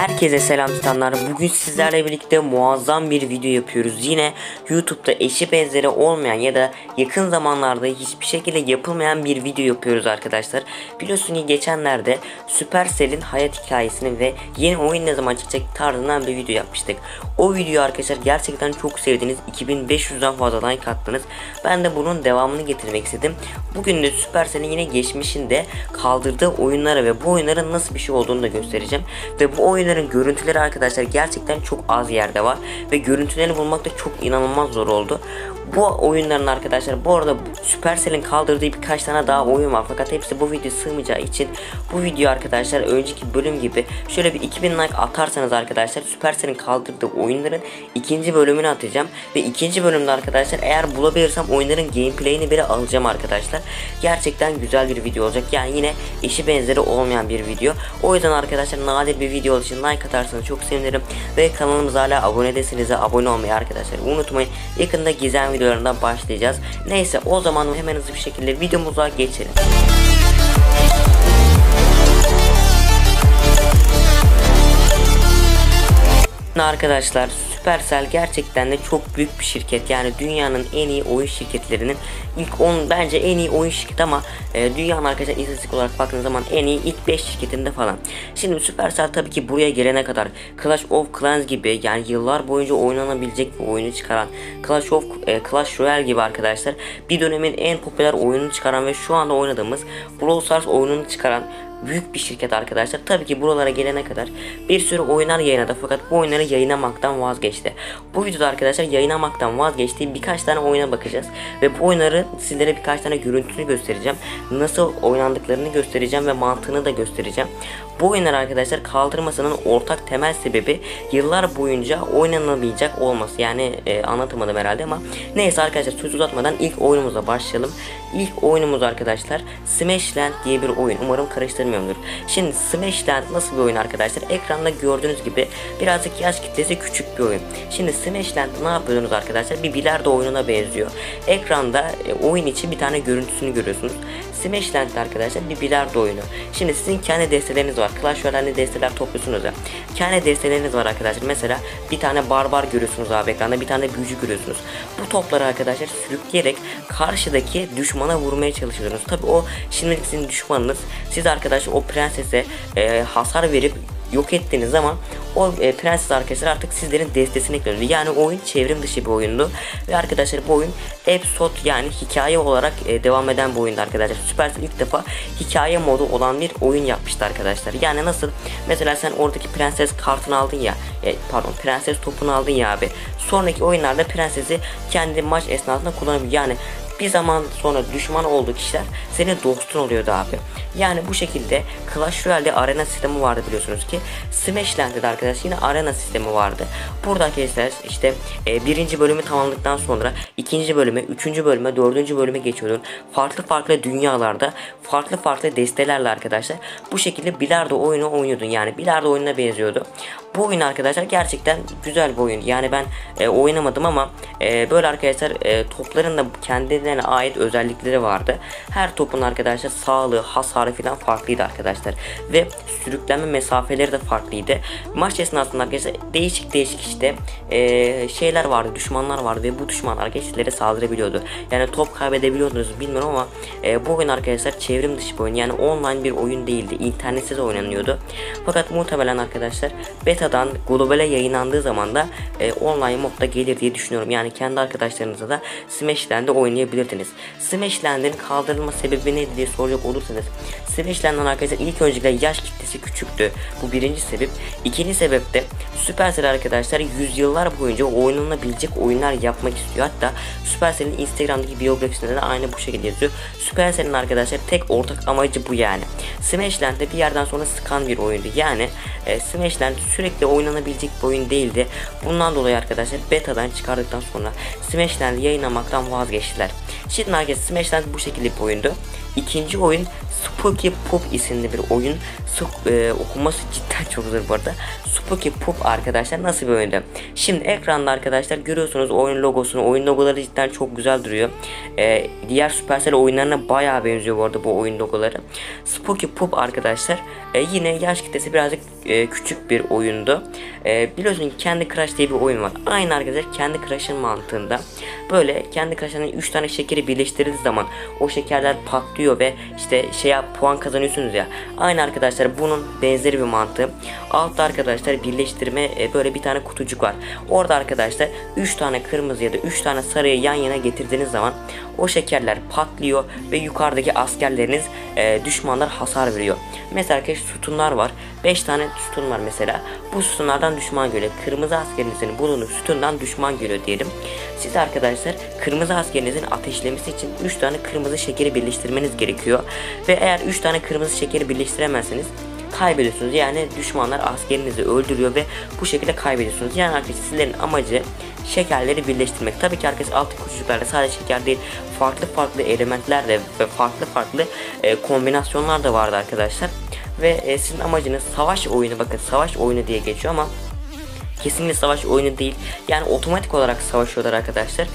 Herkese selam tutanlar, bugün sizlerle birlikte muazzam bir video yapıyoruz. Yine YouTube'da eşi benzeri olmayan ya da yakın zamanlarda hiçbir şekilde yapılmayan bir video yapıyoruz arkadaşlar. Biliyorsun ki geçenlerde Supercell'in hayat hikayesini ve yeni oyun ne zaman çıkacak tarzından bir video yapmıştık. O videoyu arkadaşlar gerçekten çok sevdiniz, 2500'den fazla like attınız. Ben de bunun devamını getirmek istedim. Bugün de Supercell'in yine geçmişinde kaldırdığı oyunlara ve bu oyunların nasıl bir şey olduğunu da göstereceğim. Ve bu oyunların görüntüleri arkadaşlar gerçekten çok az yerde var ve görüntülerini bulmak da çok inanılmaz zor oldu. Bu oyunların arkadaşlar, bu arada Supercell'in kaldırdığı birkaç tane daha oyun var fakat hepsi bu videoya sığmayacağı için bu video arkadaşlar önceki bölüm gibi şöyle bir 2000 like atarsanız arkadaşlar Supercell'in kaldırdığı oyunların ikinci bölümünü atacağım ve ikinci bölümde arkadaşlar eğer bulabilirsem oyunların gameplay'ini bile alacağım arkadaşlar. Gerçekten güzel bir video olacak, yani yine eşi benzeri olmayan bir video. O yüzden arkadaşlar nadir bir video için like atarsanız çok sevinirim ve kanalımıza hala abone değilseniz abone olmayı arkadaşlar unutmayın. Yakında gizem videolarından başlayacağız. Neyse, o zaman hemen hızlı bir şekilde videomuza geçelim. Arkadaşlar Supercell gerçekten de çok büyük bir şirket, yani dünyanın en iyi oyun şirketlerinin ilk 10, bence en iyi oyun şirketi ama dünyanın arkadaşlar istatistik olarak baktığınız zaman en iyi ilk 5 şirketinde falan. Şimdi Supercell tabii ki buraya gelene kadar Clash of Clans gibi, yani yıllar boyunca oynanabilecek bir oyunu çıkaran, Clash Royale gibi arkadaşlar bir dönemin en popüler oyununu çıkaran ve şu anda oynadığımız Brawl Stars oyununu çıkaran büyük bir şirket arkadaşlar. Tabii ki buralara gelene kadar bir sürü oyunlar yayınladı fakat bu oyunları yayınlamaktan vazgeçti. Bu videoda arkadaşlar yayınlamaktan vazgeçtiği birkaç tane oyuna bakacağız ve bu oyunları sizlere birkaç tane görüntüsünü göstereceğim, nasıl oynandıklarını göstereceğim ve mantığını da göstereceğim. Bu oyunlar arkadaşlar kaldırmasının ortak temel sebebi yıllar boyunca oynanamayacak olması, yani anlatamadım herhalde ama neyse arkadaşlar söz uzatmadan ilk oyunumuza başlayalım. İlk oyunumuz arkadaşlar Smash Land diye bir oyun, umarım karıştırmıyorumdur. Şimdi Smash Land nasıl bir oyun arkadaşlar? Ekranda gördüğünüz gibi birazcık yaş kitlesi küçük bir oyun. Şimdi Smash Land ne yapıyorsunuz arkadaşlar? Bir bilardo oyununa benziyor. Ekranda oyun için bir tane görüntüsünü görüyorsunuz. Smash Land arkadaşlar bir bilardo oyunu. Şimdi sizin kendi desteleriniz var. Clash Royale'de desteler topluyorsunuz ya. Kendi desteleriniz var arkadaşlar. Mesela bir tane barbar görüyorsunuz abi ekranda, bir tane büyücü görüyorsunuz. Bu topları arkadaşlar sürükleyerek karşıdaki düşmana vurmaya çalışıyorsunuz. Tabii o şimdilik sizin düşmanınız. Siz arkadaşlar o prensese hasar verip yok ettiğiniz zaman o prenses arkadaşlar artık sizlerin destesine ekliyordu. Yani oyun çevrim dışı bir oyundu ve arkadaşlar bu oyun episode, yani hikaye olarak devam eden bir oyundu arkadaşlar. Supercell ilk defa hikaye modu olan bir oyun yapmıştı arkadaşlar. Yani nasıl, mesela sen oradaki prenses kartını aldın ya, pardon prenses topunu aldın ya abi, sonraki oyunlarda prensesi kendi maç esnasında kullanabiliyor. Yani bir zaman sonra düşman olduğu kişiler senin dostun oluyordu abi. Yani bu şekilde Clash Royale'de arena sistemi vardı biliyorsunuz ki. Smash Land'de de arkadaşlar yine arena sistemi vardı. Buradaki gençler işte birinci bölümü tamamladıktan sonra ikinci bölüme, üçüncü bölüme, dördüncü bölüme geçiyordun. Farklı farklı dünyalarda, farklı farklı destelerle arkadaşlar bu şekilde bilardo oyunu oynuyordun. Yani bilardo oyununa benziyordu. Bu oyun arkadaşlar gerçekten güzel bir oyun. Yani ben oynamadım ama böyle arkadaşlar topların da kendilerine ait özellikleri vardı. Her topun arkadaşlar sağlığı, hasarı falan farklıydı arkadaşlar. Ve sürüklenme mesafeleri de farklıydı. Maç esnasında arkadaşlar değişik değişik işte şeyler vardı, düşmanlar vardı ve bu düşmanlar gençlere saldırabiliyordu. Yani top kaybedebiliyordunuz bilmiyorum ama bu oyun arkadaşlar çevrim dışı bir oyun. Yani online bir oyun değildi. İnternetsiz oynanıyordu. Fakat muhtemelen arkadaşlar beta'dan globale yayınlandığı zaman da online modda gelir diye düşünüyorum. Yani kendi arkadaşlarınıza da Smash Land'de oynayabilirdiniz. Smash Land'in kaldırılma sebebi neydi diye soracak olursanız, Smash Land'den arkadaşlar ilk öncelikle yaş kitlesi küçüktü. Bu birinci sebep. İkinci sebep de Supercell arkadaşlar yüzyıllar boyunca oynanabilecek oyunlar yapmak istiyor. Hatta Supercell'in Instagram'daki biyografisinde de aynı bu şekilde yazıyor. Supercell'in arkadaşlar tek ortak amacı bu yani. Smash Land'de bir yerden sonra sıkan bir oyundu. Yani Smash Land sürekli oynanabilecek bir oyun değildi. Bundan dolayı arkadaşlar beta'dan çıkardıktan sonra Smash Land'i yayınlamaktan vazgeçtiler. Şimdi arkadaşlar Smash Land bu şekilde bir oyundu. İkinci oyun Spooky Pop isimli bir oyun. Okuması cidden çok zor bu arada. Spooky Pop arkadaşlar nasıl bir oyunda? Şimdi ekranda arkadaşlar görüyorsunuz oyun logosunu. Oyun logoları cidden çok güzel duruyor. Diğer Supercell oyunlarına bayağı benziyor bu arada bu oyun logoları. Spooky Pop arkadaşlar yine yaş kitlesi birazcık küçük bir oyundu. Biliyorsun ki Candy Crush diye bir oyun var. Aynı arkadaşlar Candy Crush'ın mantığında. Böyle Candy Crush'ın 3 tane şekeri birleştirildiği zaman o şekerler patlıyor ve işte puan kazanıyorsunuz ya. Aynı arkadaşlar bunun benzeri bir mantığı. Altta arkadaşlar birleştirme böyle bir tane kutucuk var. Orada arkadaşlar 3 tane kırmızı ya da 3 tane sarıyı yan yana getirdiğiniz zaman o şekerler patlıyor ve yukarıdaki askerleriniz düşmanlar hasar veriyor. Mesela arkadaşlar sütunlar var. 5 tane sütun var mesela. Bu sütunlardan düşman geliyor. Kırmızı askerinizin bulunduğu sütundan düşman geliyor diyelim. Siz arkadaşlar kırmızı askerinizin ateşlemesi için 3 tane kırmızı şekeri birleştirmeniz gerekiyor. Ve eğer 3 tane kırmızı şekeri birleştiremezseniz kaybediyorsunuz. Yani düşmanlar askerinizi öldürüyor ve bu şekilde kaybediyorsunuz. Yani arkadaşlar sizlerin amacı şekerleri birleştirmek. Tabii ki arkadaşlar altı kutucuklarda sadece şeker değil, farklı farklı elementler de ve farklı farklı kombinasyonlar da vardı arkadaşlar. Ve sizin amacınız savaş oyunu, bakın savaş oyunu diye geçiyor ama kesinlikle savaş oyunu değil. Yani otomatik olarak savaşıyorlar arkadaşlar.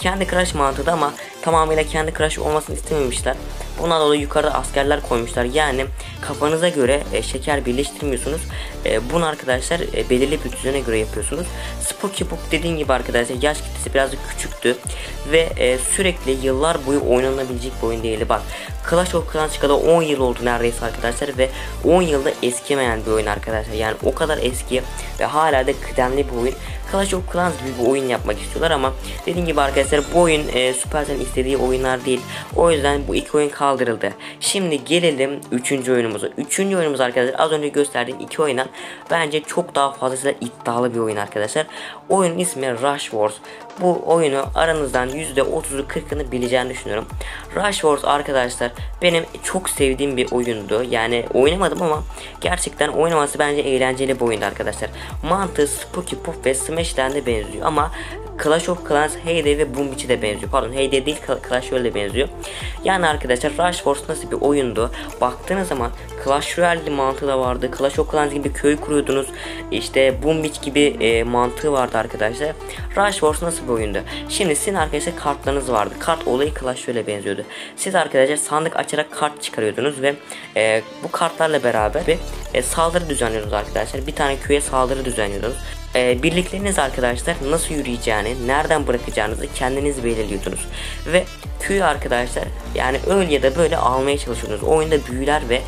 Candy Crush mantığı da ama tamamıyla Candy Crush olmasını istememişler. Bundan dolayı yukarıda askerler koymuşlar. Yani kafanıza göre şeker birleştirmiyorsunuz. Bunu arkadaşlar belirli bir düzene göre yapıyorsunuz. Spooky Pop dediğim gibi arkadaşlar yaş kitlesi birazcık küçüktü. Ve sürekli yıllar boyu oynanabilecek bir oyun değildi. Bak Clash of Clans çıkalı 10 yıl oldu neredeyse arkadaşlar. Ve 10 yılda eskimeyen bir oyun arkadaşlar. Yani o kadar eski ve hala da kıdemli bir oyun. Clash of Clans gibi bir oyun yapmak istiyorlar ama dediğim gibi arkadaşlar bu oyun Supercell'in istediği oyunlar değil. O yüzden bu iki oyun kaldırıldı. Şimdi gelelim 3. oyunumuza. 3. oyunumuz arkadaşlar az önce gösterdiğim iki oyundan bence çok daha fazlasıyla iddialı bir oyun arkadaşlar. Oyunun ismi Rush Wars. Bu oyunu aranızdan %30'u 40'ını bileceğini düşünüyorum. Rush Wars arkadaşlar benim çok sevdiğim bir oyundu. Yani oynamadım ama gerçekten oynaması bence eğlenceli bir oyundu arkadaşlar. Mantığı Spooky Pop ve Smash Land'e benziyor ama Clash of Clans, Hay Day ve Boom Beach'e de benziyor. Pardon, Hay Day değil, Clash Royale'e benziyor. Yani arkadaşlar Rush Wars nasıl bir oyundu? Baktığınız zaman Clash Royale mantığı da vardı. Clash of Clans gibi köy kuruyordunuz. İşte Boom Beach gibi mantığı vardı arkadaşlar. Rush Wars nasıl bir oyundu? Şimdi sizin arkadaşlar kartlarınız vardı. Kart olayı Clash Royale'e benziyordu. Siz arkadaşlar sandık açarak kart çıkarıyordunuz ve bu kartlarla beraber bir saldırı düzenliyordunuz arkadaşlar. Bir tane köye saldırı düzenliyordunuz. Birlikleriniz arkadaşlar nasıl yürüyeceğini, nereden bırakacağınızı kendiniz belirliyordunuz. Ve köyü arkadaşlar yani öyle ya da böyle almaya çalışıyordunuz. Oyunda büyüler ve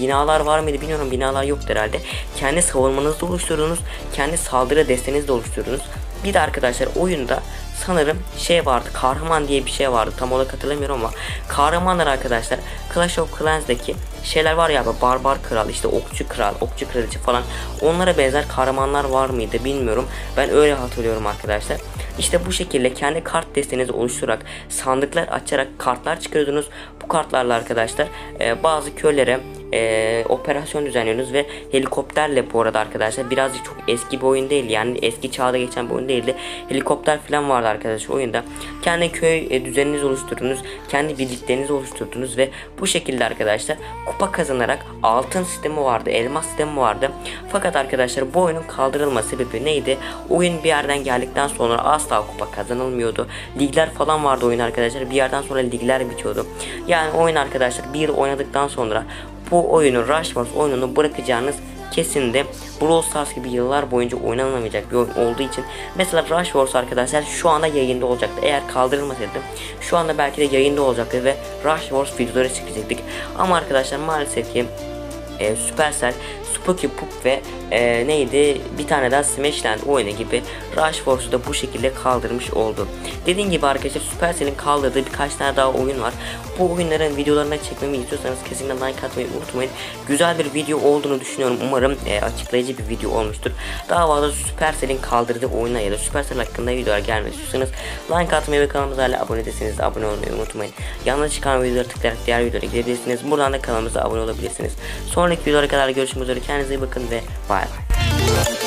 binalar var mıydı bilmiyorum, binalar yoktu herhalde. Kendi savunmanızı oluşturdunuz, kendi saldırı desteğinizi de oluşturdunuz. Bir de arkadaşlar oyunda sanırım şey vardı, kahraman diye bir şey vardı, tam olarak hatırlamıyorum ama kahramanlar arkadaşlar Clash of Clans'daki şeyler var ya, barbar kral, işte okçu kral, okçu kraliçe falan, onlara benzer kahramanlar var mıydı bilmiyorum, ben öyle hatırlıyorum arkadaşlar. İşte bu şekilde kendi kart destenizi oluşturarak, sandıklar açarak kartlar çıkarıyordunuz. Bu kartlarla arkadaşlar bazı köylere operasyon düzenliyorsunuz ve helikopterle, bu arada arkadaşlar birazcık çok eski bir oyun değil, yani eski çağda geçen bir oyun değildi. Helikopter falan vardı arkadaşlar oyunda. Kendi köy düzeninizi oluşturdunuz, kendi birliklerinizi oluşturdunuz ve bu şekilde arkadaşlar kupa kazanarak altın sistemi vardı, elmas sistemi vardı. Fakat arkadaşlar bu oyunun kaldırılma sebebi neydi? Oyun bir yerden geldikten sonra asla kupa kazanılmıyordu. Ligler falan vardı oyun arkadaşlar, bir yerden sonra ligler bitiyordu. Yani oyun arkadaşlar bir yıl oynadıktan sonra bu oyunu, Rush Wars oyununu bırakacağınız kesin de Brawl Stars gibi yıllar boyunca oynanamayacak bir oyun olduğu için. Mesela Rush Wars arkadaşlar şu anda yayında olacaktı. Eğer kaldırılmasaydı şu anda belki de yayında olacaktı ve Rush Wars videoları çekecektik. Ama arkadaşlar maalesef ki Supercell, Spooky Pop ve neydi bir tane daha Smash Land oyunu gibi Rush Wars'u da bu şekilde kaldırmış oldu. Dediğim gibi arkadaşlar Supercell'in kaldırdığı birkaç tane daha oyun var. Bu oyunların videolarına çekmemi istiyorsanız kesinlikle like atmayı unutmayın. Güzel bir video olduğunu düşünüyorum. Umarım açıklayıcı bir video olmuştur. Daha fazla Supercell'in kaldırdığı oyunlar ya da Supercell hakkında videolar gelmek istiyorsanız like atmayı ve kanalımıza hala abone değilseniz de abone olmayı unutmayın. Yanına çıkan videoları tıklayarak diğer videolara gidebilirsiniz. Buradan da kanalımıza abone olabilirsiniz. Sonraki videolara kadar görüşmek üzere. Kendinize iyi bakın ve bay bay.